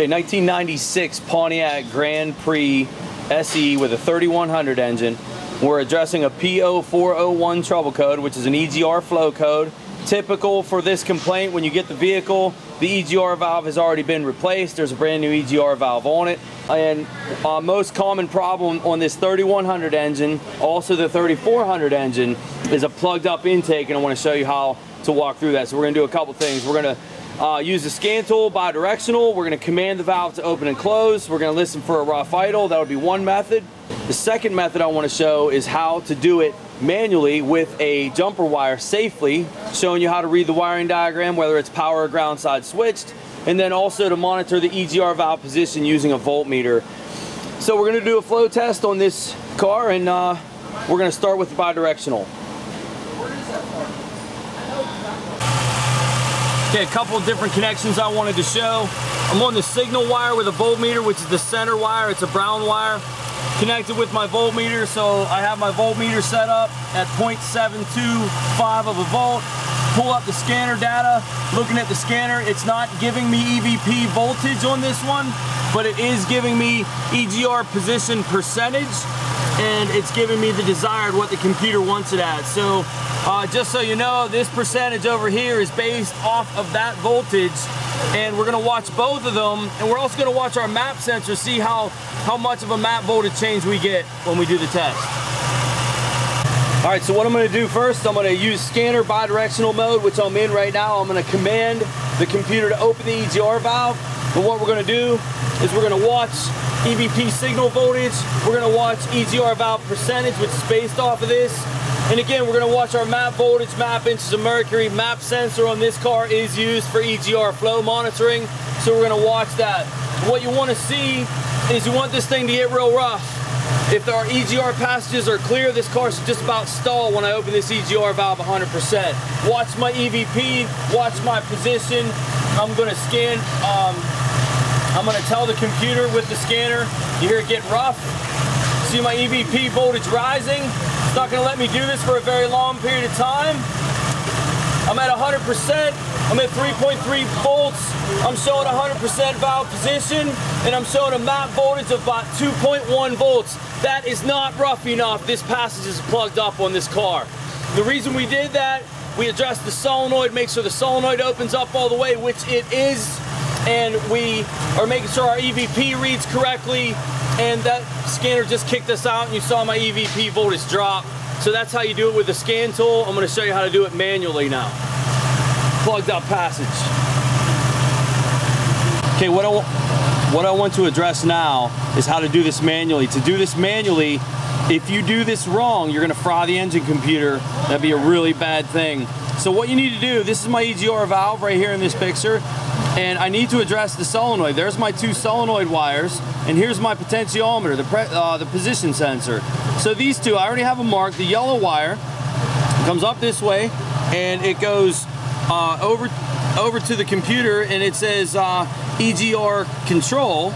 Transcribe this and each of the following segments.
Okay, 1996 Pontiac Grand Prix SE with a 3100 engine. We're addressing a P0401 trouble code, which is an EGR flow code. Typical for this complaint, when you get the vehicle, the EGR valve has already been replaced. There's a brand new EGR valve on it. And most common problem on this 3100 engine, also the 3400 engine, is a plugged up intake, and I want to show you how to walk through that. So we're going to do a couple things. We're going to use the scan tool, bidirectional. We're going to command the valve to open and close. We're going to listen for a rough idle. That would be one method. The second method I want to show is how to do it manually with a jumper wire safely, showing you how to read the wiring diagram, whether it's power or ground side switched, and then also to monitor the EGR valve position using a voltmeter. So we're going to do a flow test on this car, and we're going to start with the bidirectional. Okay, a couple of different connections I wanted to show. I'm on the signal wire with a voltmeter, which is the center wire. It's a brown wire connected with my voltmeter, so I have my voltmeter set up at 0.725 of a volt. Pull up the scanner data. Looking at the scanner, it's not giving me EVP voltage on this one, but it is giving me EGR position percentage, and it's giving me the desired, what the computer wants it at. So just so you know, this percentage over here is based off of that voltage, and we're gonna watch both of them, and we're also gonna watch our MAP sensor, see how much of a MAP voltage change we get when we do the test. All right, so what I'm gonna do first, I'm gonna use scanner bidirectional mode, which I'm in right now. I'm gonna command the computer to open the EGR valve. And what we're gonna do is we're gonna watch EVP signal voltage. We're gonna watch EGR valve percentage, which is based off of this. And again, we're gonna watch our MAP voltage, MAP inches of mercury. MAP sensor on this car is used for EGR flow monitoring. So we're gonna watch that. What you wanna see is you want this thing to get real rough. If our EGR passages are clear, this car should just about stall when I open this EGR valve 100%. Watch my EVP, watch my position. I'm gonna scan, I'm gonna tell the computer with the scanner, you hear it get rough. See my EVP voltage rising. It's not gonna let me do this for a very long period of time. I'm at 100%, I'm at 3.3 volts, I'm showing 100% valve position, and I'm showing a MAP voltage of about 2.1 volts. That is not rough enough. This passage is plugged up on this car. The reason we did that, we addressed the solenoid, make sure the solenoid opens up all the way, which it is, and we are making sure our EVP reads correctly, and that scanner just kicked us out, and you saw my EVP voltage drop. So that's how you do it with the scan tool. I'm gonna show you how to do it manually now. Plugged up passage. Okay, what I want to address now is how to do this manually. To do this manually, if you do this wrong, you're gonna fry the engine computer. That'd be a really bad thing. So what you need to do, this is my EGR valve right here in this picture, and I need to address the solenoid. There's my two solenoid wires, and here's my potentiometer, the position sensor. So these two, I already have them marked. The yellow wire comes up this way, and it goes over to the computer, and it says EGR control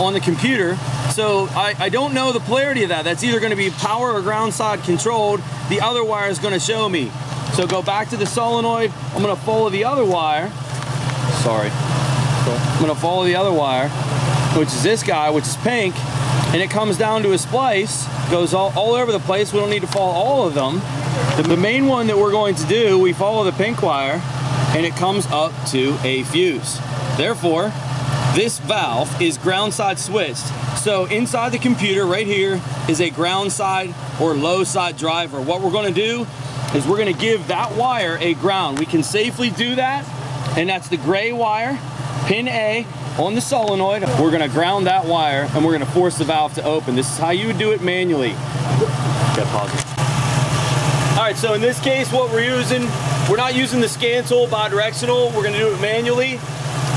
on the computer. So I don't know the polarity of that. That's either gonna be power or ground side controlled. The other wire is gonna show me. So go back to the solenoid. I'm gonna follow the other wire. Sorry. I'm gonna follow the other wire, which is this guy, which is pink, and it comes down to a splice, goes all over the place. We don't need to follow all of them. The main one that we're going to do, we follow the pink wire, and it comes up to a fuse. Therefore, this valve is ground side switched. So inside the computer right here is a ground side or low side driver. What we're gonna do is we're gonna give that wire a ground. We can safely do that, and that's the gray wire, pin A, on the solenoid. We're gonna ground that wire, and we're gonna force the valve to open. This is how you would do it manually. Okay, pause it. All right, so in this case, what we're using, we're not using the scan tool bidirectional, we're gonna do it manually.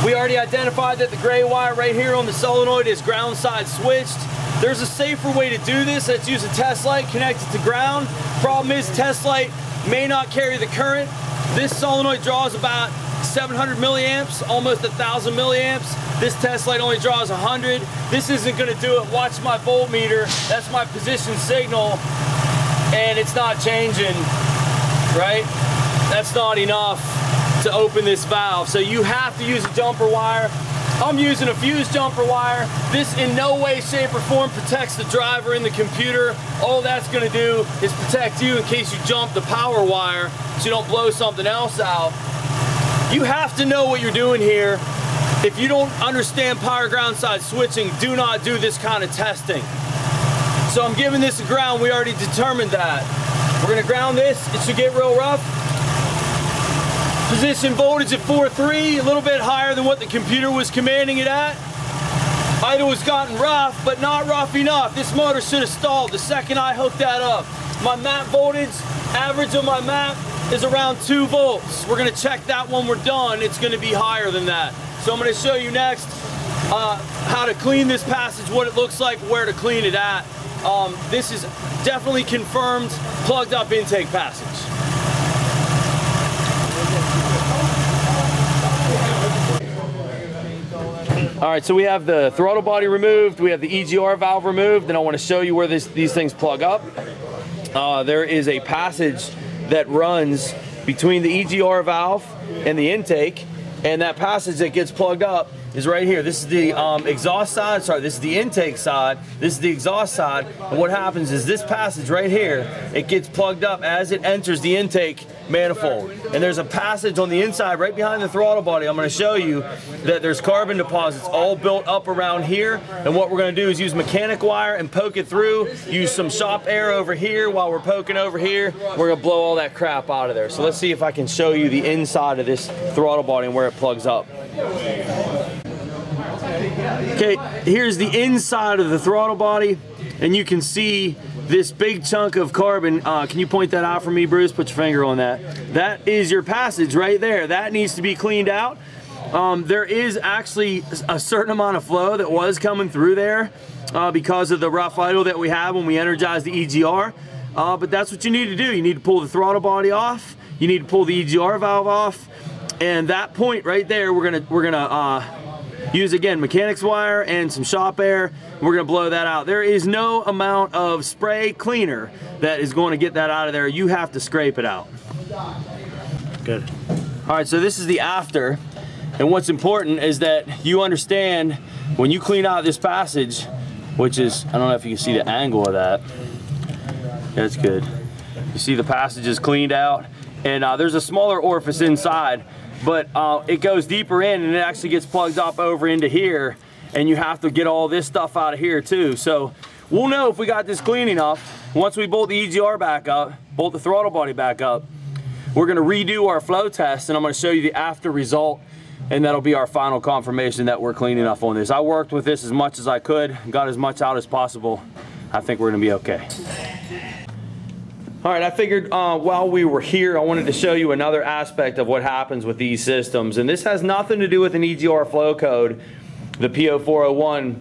We already identified that the gray wire right here on the solenoid is ground side switched. There's a safer way to do this, that's use a test light connected to ground. Problem is, test light may not carry the current. This solenoid draws about 700 milliamps, almost 1,000 milliamps. This test light only draws 100. This isn't gonna do it. Watch my voltmeter. That's my position signal, and it's not changing, right? That's not enough to open this valve. So you have to use a jumper wire I'm using a fuse jumper wire. This in no way, shape, or form protects the driver and the computer. All that's gonna do is protect you in case you jump the power wire so you don't blow something else out. You have to know what you're doing here. If you don't understand power ground side switching, do not do this kind of testing. So I'm giving this a ground. We already determined that. We're gonna ground this. It should get real rough. Position voltage at 4.3, a little bit higher than what the computer was commanding it at. Idle has gotten rough, but not rough enough. This motor should have stalled the second I hooked that up. My MAP voltage, average of my MAP is around 2 volts. We're gonna check that when we're done. It's gonna be higher than that. So I'm gonna show you next how to clean this passage, what it looks like, where to clean it at. This is definitely confirmed plugged up intake passage. All right, so we have the throttle body removed, we have the EGR valve removed, and I want to show you where these things plug up. There is a passage that runs between the EGR valve and the intake, and that passage that gets plugged up is right here. This is the exhaust side, sorry, this is the intake side, this is the exhaust side, and what happens is this passage right here, it gets plugged up as it enters the intake manifold. And there's a passage on the inside right behind the throttle body. I'm going to show you that there's carbon deposits all built up around here, and what we're going to do is use mechanic wire and poke it through, use some shop air over here while we're poking over here. We're going to blow all that crap out of there. So let's see if I can show you the inside of this throttle body and where it plugs up. Okay, here's the inside of the throttle body, and you can see this big chunk of carbon. Can you point that out for me, Bruce? Put your finger on that. That is your passage right there. That needs to be cleaned out. There is actually a certain amount of flow that was coming through there because of the rough idle that we had when we energized the EGR. But that's what you need to do. You need to pull the throttle body off. You need to pull the EGR valve off. And that point right there, we're gonna use again mechanics wire and some shop air. We're gonna blow that out. There is no amount of spray cleaner that is going to get that out of there. You have to scrape it out. Good. All right, so this is the after, and what's important is that you understand when you clean out this passage, which is, I don't know if you can see the angle of that. That's good. You see the passage is cleaned out, and there's a smaller orifice inside, but it goes deeper in, and it actually gets plugged up over into here, and you have to get all this stuff out of here too. So we'll know if we got this clean enough. Once we bolt the EGR back up, bolt the throttle body back up, we're gonna redo our flow test, and I'm gonna show you the after result, and that'll be our final confirmation that we're clean enough on this. I worked with this as much as I could, got as much out as possible. I think we're gonna be okay. All right, I figured while we were here, I wanted to show you another aspect of what happens with these systems. And this has nothing to do with an EGR flow code, the P0401,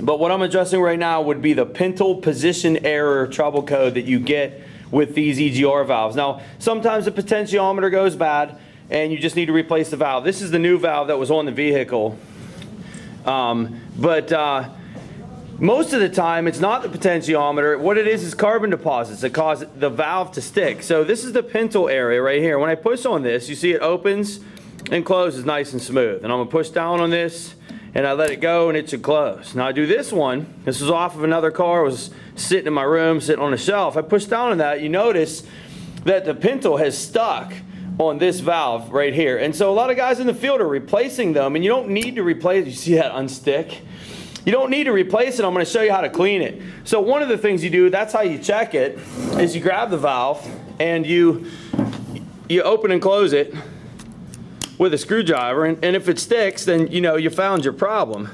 but what I'm addressing right now would be the pintle position error trouble code that you get with these EGR valves. Now, sometimes the potentiometer goes bad and you just need to replace the valve. This is the new valve that was on the vehicle, most of the time, it's not the potentiometer. What it is carbon deposits that cause the valve to stick. So this is the pintle area right here. When I push on this, you see it opens and closes nice and smooth. And I'm gonna push down on this, and I let it go, and it should close. Now I do this one. This is off of another car. It was sitting in my room, sitting on a shelf. I push down on that. You notice that the pintle has stuck on this valve right here. And so a lot of guys in the field are replacing them, and you don't need to replace. You see that unstick? You don't need to replace it. I'm going to show you how to clean it. So one of the things you do, that's how you check it, is you grab the valve and you open and close it with a screwdriver, and if it sticks, then you know you found your problem.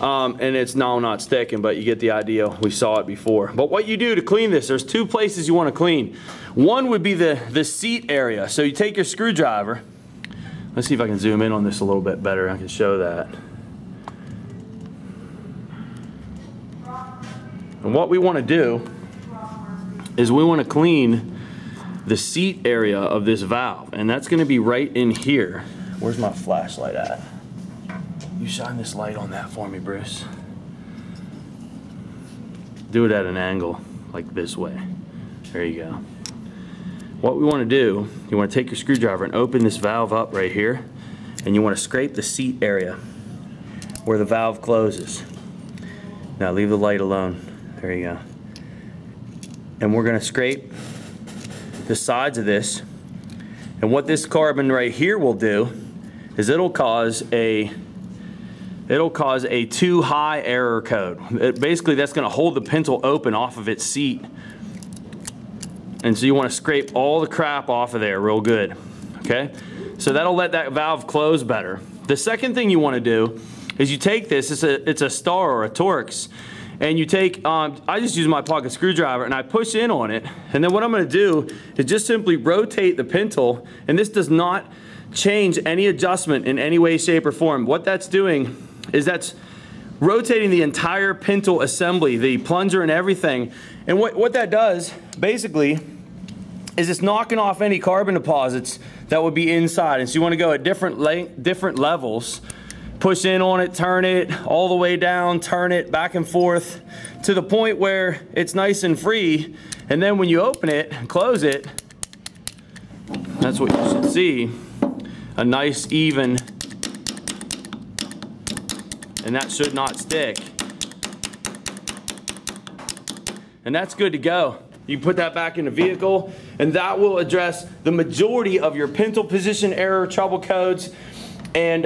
And it's now not sticking, but you get the idea. We saw it before. But what you do to clean this, there's two places you want to clean. One would be the seat area. So you take your screwdriver. Let's see if I can zoom in on this a little bit better. I can show that. And what we want to do is we want to clean the seat area of this valve, and that's going to be right in here. Where's my flashlight at? You shine this light on that for me, Bruce. Do it at an angle, like this way. There you go. What we want to do, you want to take your screwdriver and open this valve up right here, and you want to scrape the seat area. where the valve closes. Now leave the light alone. There you go. And we're gonna scrape the sides of this. And what this carbon right here will do is it'll cause a too high error code. Basically that's gonna hold the pencil open off of its seat. And so you wanna scrape all the crap off of there real good, okay? So that'll let that valve close better. The second thing you wanna do is you take this, it's a star or a Torx, and you take, I just use my pocket screwdriver and I push in on it, and then what I'm gonna do is just simply rotate the pencil, and this does not change any adjustment in any way, shape, or form. What that's doing is that's rotating the entire pintle assembly, the plunger and everything. And what that does basically is it's knocking off any carbon deposits that would be inside. And so you want to go at different length, different levels, push in on it, turn it all the way down, turn it back and forth to the point where it's nice and free. And then when you open it and close it, that's what you should see. A nice even, and that should not stick. And that's good to go. You put that back in the vehicle, and that will address the majority of your pintle position error trouble codes, and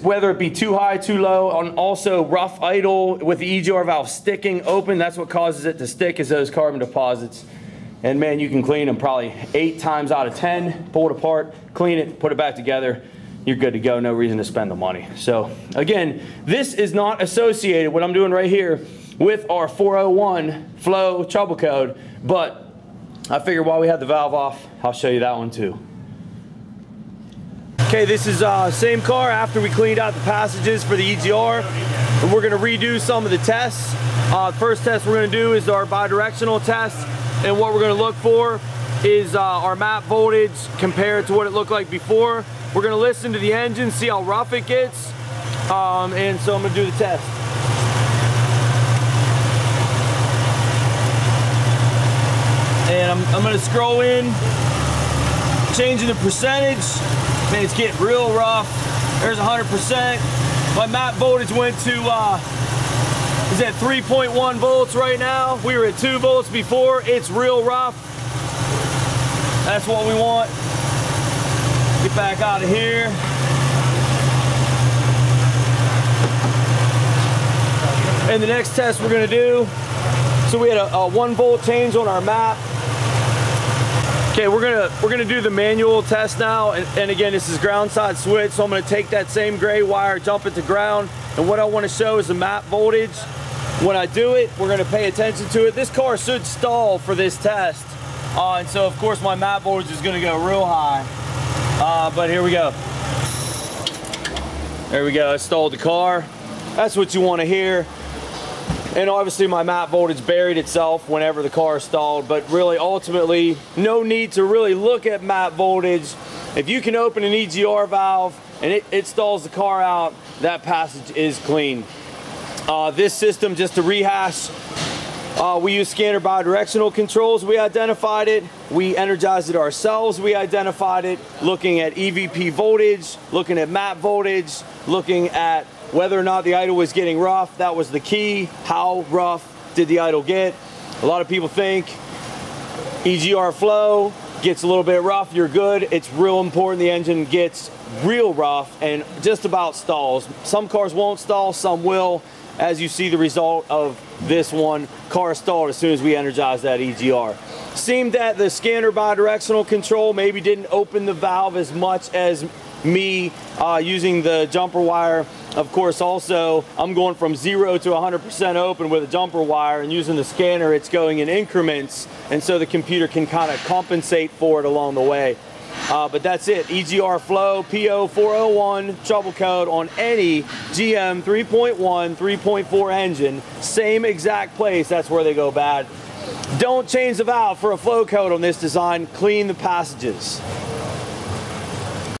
whether it be too high, too low, on also rough idle with the EGR valve sticking open. That's what causes it to stick, is those carbon deposits. And man, you can clean them probably 8 times out of 10, pull it apart, clean it, put it back together, you're good to go, no reason to spend the money. So again, this is not associated, what I'm doing right here, with our 401 flow trouble code, but I figured while we have the valve off, I'll show you that one too. Okay, this is same car after we cleaned out the passages for the EGR, and we're gonna redo some of the tests. First test we're gonna do is our bi-directional test. And what we're gonna look for is our MAP voltage compared to what it looked like before. We're gonna listen to the engine, see how rough it gets. And so I'm gonna do the test. And I'm gonna scroll in, changing the percentage. Man, it's getting real rough. There's 100%. My MAP voltage went to, is at 3.1 volts right now. We were at 2 volts before. It's real rough. That's what we want. Get back out of here. And the next test we're gonna do, so we had a 1 volt change on our MAP. Okay, we're gonna do the manual test now, and again, this is ground side switch, so I'm gonna take that same gray wire, jump it to ground, and what I wanna show is the MAP voltage. When I do it, we're gonna pay attention to it. This car should stall for this test. And so of course my MAP voltage is gonna go real high. But here we go. There we go, I stalled the car. That's what you wanna hear. And obviously my MAP voltage buried itself whenever the car stalled, but really ultimately, no need to really look at MAP voltage. If you can open an EGR valve and it stalls the car out, that passage is clean. This system, just to rehash, we use scanner bidirectional controls, we identified it, we energized it ourselves, we identified it, looking at EVP voltage, looking at MAP voltage, looking at whether or not the idle was getting rough. That was the key. How rough did the idle get? A lot of people think EGR flow gets a little bit rough, you're good. It's real important the engine gets real rough and just about stalls. Some cars won't stall, some will. As you see the result of this one, car stalled as soon as we energized that EGR. Seemed that the scanner bidirectional control maybe didn't open the valve as much as me using the jumper wire. Of course, also, I'm going from 0 to 100% open with a jumper wire, and using the scanner, it's going in increments, and so the computer can kind of compensate for it along the way. But that's it, EGR flow, P0401 trouble code on any GM 3.1, 3.4 engine, same exact place, that's where they go bad. Don't change the valve for a flow code on this design, clean the passages.